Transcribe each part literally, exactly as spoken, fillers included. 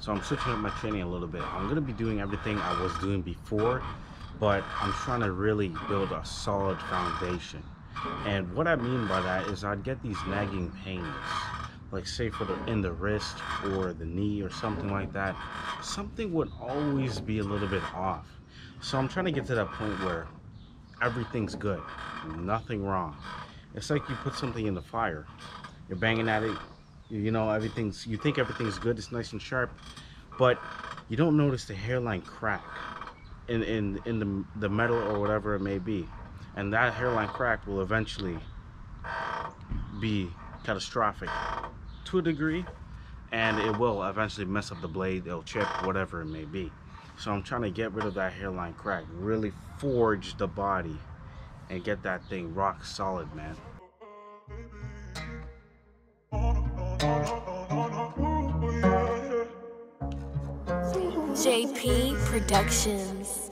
So I'm switching up my training a little bit. I'm gonna be doing everything I was doing before, but I'm trying to really build a solid foundation. And what I mean by that is I'd get these nagging pains, like say for the, in the wrist or the knee or something like that. Something would always be a little bit off. So I'm trying to get to that point where everything's good, nothing wrong. It's like you put something in the fire, you're banging at it, you know, everything's, you think everything's good, it's nice and sharp, but you don't notice the hairline crack in in in the, the metal or whatever it may be, and that hairline crack will eventually be catastrophic to a degree, and it will eventually mess up the blade, it'll chip, whatever it may be. So I'm trying to get rid of that hairline crack, really forge the body and get that thing rock solid, man. J P Productions.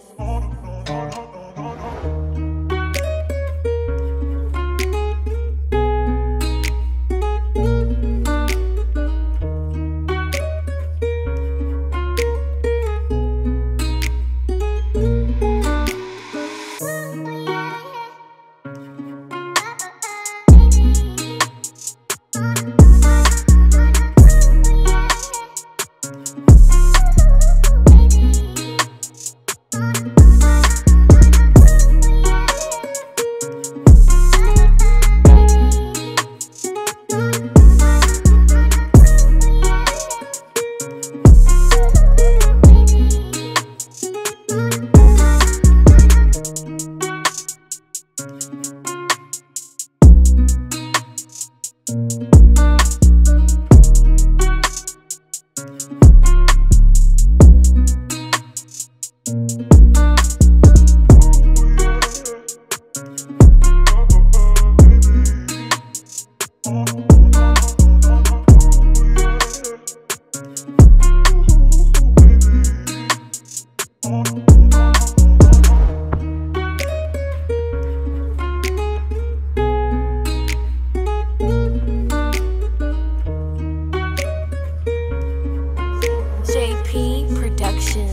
J P Productions.